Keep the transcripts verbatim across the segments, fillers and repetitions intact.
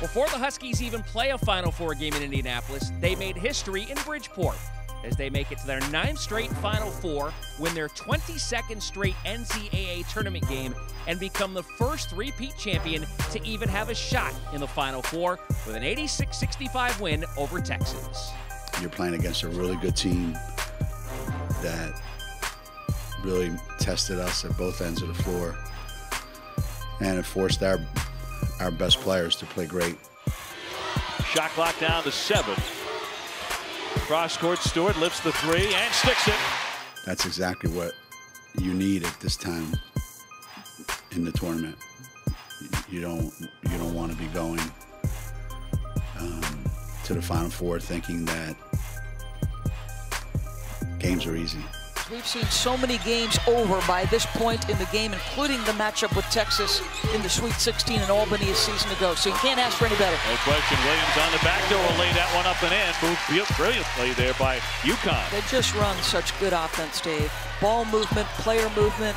Before the Huskies even play a Final Four game in Indianapolis, they made history in Bridgeport, as they make it to their ninth straight Final Four, win their twenty-second straight N C double A tournament game, and become the first three-peat champion to even have a shot in the Final Four with an eighty-six sixty-five win over Texas. You're playing against a really good team that really tested us at both ends of the floor, and it forced our, our best players to play great. Shot clock down to seven. Cross court, Stewart lifts the three and sticks it. That's exactly what you need at this time in the tournament. You don't you don't want to be going um, to the Final Four thinking that games are easy. We've seen so many games over by this point in the game, including the matchup with Texas in the Sweet sixteen in Albany a season ago. So you can't ask for any better. No question. Williams on the backdoor will lay that one up and in. Moved brilliantly there by UConn. They just run such good offense, Dave. Ball movement, player movement,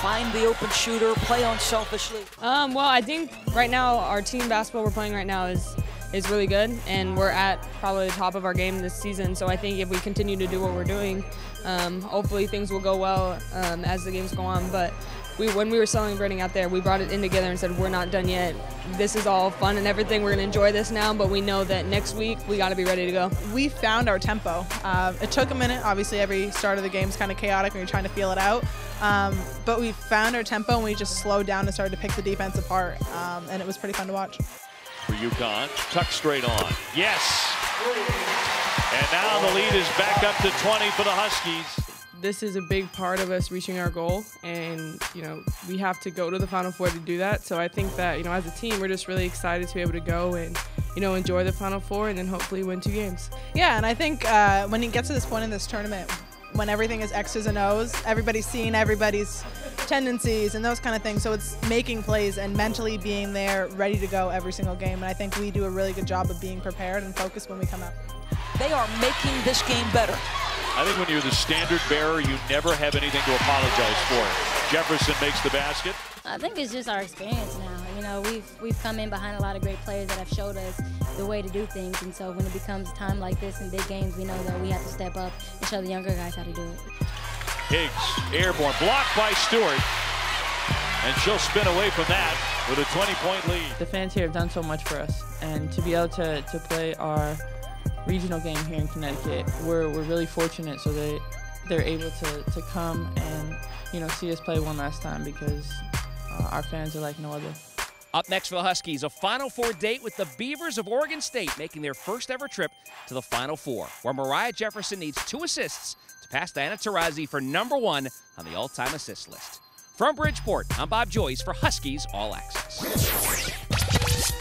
find the open shooter, play unselfishly. Um, well, I think right now our team basketball we're playing right now is is really good, and we're at probably the top of our game this season. So I think if we continue to do what we're doing, um, hopefully things will go well um, as the games go on. But we, when we were celebrating out there, we brought it in together and said, we're not done yet. This is all fun and everything. We're gonna enjoy this now, but we know that next week we gotta be ready to go. We found our tempo. Uh, it took a minute. Obviously every start of the game is kind of chaotic and you're trying to feel it out. Um, but we found our tempo and we just slowed down and started to pick the defense apart. Um, and it was pretty fun to watch. For UConn, tuck straight on. Yes! And now the lead is back up to twenty for the Huskies. This is a big part of us reaching our goal, and you know, we have to go to the Final Four to do that. So I think that, you know, as a team, we're just really excited to be able to go and, you know, enjoy the Final Four and then hopefully win two games. Yeah, and I think uh, when it gets to this point in this tournament, when everything is X's and O's, everybody's seeing everybody's tendencies and those kind of things. So it's making plays and mentally being there, ready to go every single game. And I think we do a really good job of being prepared and focused when we come out. They are making this game better. I think when you're the standard bearer, you never have anything to apologize for. Jefferson makes the basket. I think it's just our experience now. You know, we've, we've come in behind a lot of great players that have showed us the way to do things, and so when it becomes time like this in big games, we know that we have to step up and show the younger guys how to do it. Higgs, airborne, blocked by Stewart, and she'll spin away from that with a twenty-point lead. The fans here have done so much for us, and to be able to, to play our regional game here in Connecticut, we're, we're really fortunate so they, they're able to, to come and, you know, see us play one last time, because uh, our fans are like no other. Up next for the Huskies, a Final Four date with the Beavers of Oregon State, making their first ever trip to the Final Four, where Mariah Jefferson needs two assists to pass Diana Taurasi for number one on the all-time assist list. From Bridgeport, I'm Bob Joyce for Huskies All Access.